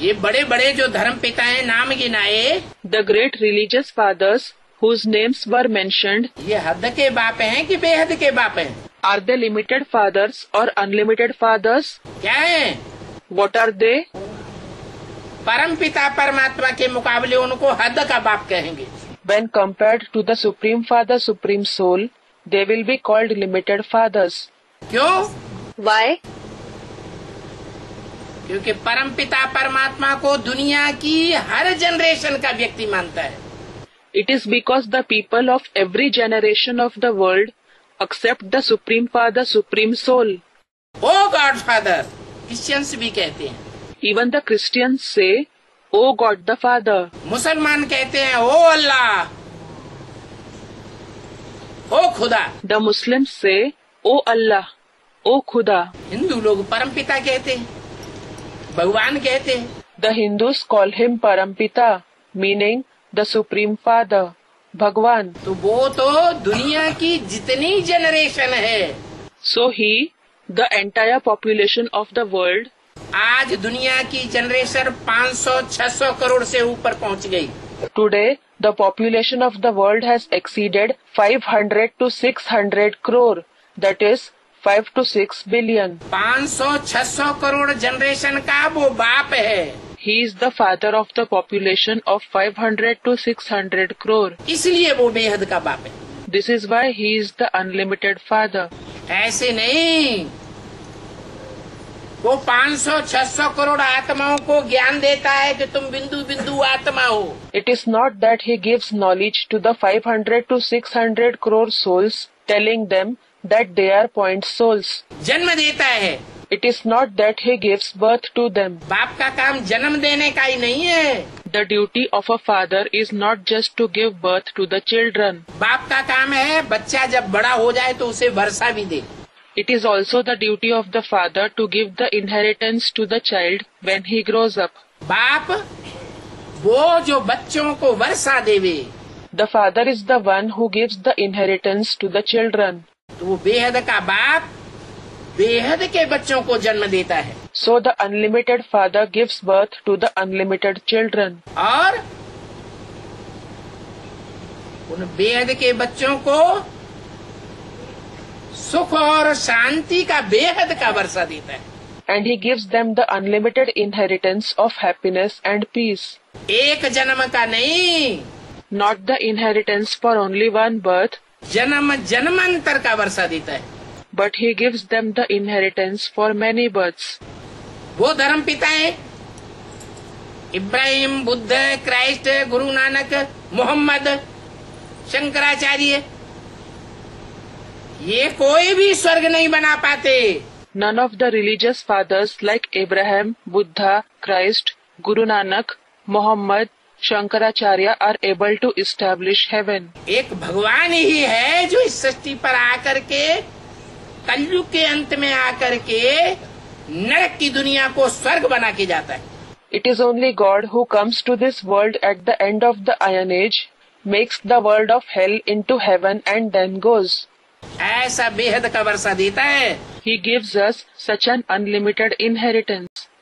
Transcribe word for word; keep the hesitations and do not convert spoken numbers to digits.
ये बड़े बड़े जो धर्म पिताएं नाम गिनाए, the great religious fathers whose names were mentioned, ये हद के बाप हैं कि बेहद के बाप हैं? आर दे लिमिटेड फादर्स और अनलिमिटेड फादर्स? क्या हैं? What are they? परम पिता परमात्मा के मुकाबले उनको हद का बाप कहेंगे। When compared to the Supreme Father, Supreme Soul, they will be called limited fathers. क्यों? Why? क्योंकि परम पिता परमात्मा को दुनिया की हर जनरेशन का व्यक्ति मानता है। It is because the people of every generation of the world accept the Supreme Father, Supreme Soul. Oh God Father, Christians भी कहते हैं। Even the Christians say, "O God the Father." मुसलमान कहते हैं, "O Allah, O खुदा." The Muslims say, "O Allah, O खुदा." हिंदू लोग परम पिता कहते हैं, भगवान कहते हैं। The Hindus call him Parampita, meaning the Supreme Father, भगवान। तो वो तो दुनिया की जितनी जनरेशन है। So he, the entire population of the world. आज दुनिया की जनरेशन पाँच सौ छह सौ करोड़ से ऊपर पहुंच गई। Today the population of the world has exceeded five hundred to six hundred crore, that is five to six billion. पाँच सौ छह सौ करोड़ जनरेशन का वो बाप है। He is the father of the population of five hundred to six hundred crore, इसलिए वो बेहद का बाप है। This is why he is the unlimited father. ऐसे नहीं, वो पाँच सौ छह सौ करोड़ आत्माओं को ज्ञान देता है कि तुम बिंदु बिंदु आत्मा हो। It is not that he gives knowledge to the five hundred to six hundred crore souls, telling them that they are point souls. जन्म देता है। It is not that he gives birth to them. बाप का काम जन्म देने का ही नहीं है। The duty of a father is not just to give birth to the children. बाप का काम है बच्चा जब बड़ा हो जाए तो उसे वर्षा भी दे। It is also the duty of the father to give the inheritance to the child when he grows up. बाप वो जो बच्चों को वर्षा देवे। The father is the one who gives the inheritance to the children. तो वो बेहद का बाप बेहद के बच्चों को जन्म देता है। So the unlimited father gives birth to the unlimited children. और उन बेहद के बच्चों को सुख और शांति का बेहद का वर्षा देता है। And he gives them the unlimited inheritance of happiness and peace. एक जन्म का नहीं, not the inheritance for only one birth, जन्म जन्मांतर का वर्षा देता है। But he gives them the inheritance for many births. वो धर्म पिता है इब्राहिम, बुद्ध, क्राइस्ट, गुरु नानक, मोहम्मद, शंकराचार्य, ये कोई भी स्वर्ग नहीं बना पाते। None of the religious fathers like Ibrahim, Buddha, Christ, Guru Nanak, Muhammad, Shankaracharya are able to establish heaven. एक भगवान ही है जो इस सृष्टि पर आकर के, कलयुग के अंत में आकर के नरक की दुनिया को स्वर्ग बना के जाता है। It is only God who comes to this world at the end of the iron age, makes the world of hell into heaven and then goes. ऐसा बेहद का वर्षा देता है। He gives us such an unlimited inheritance.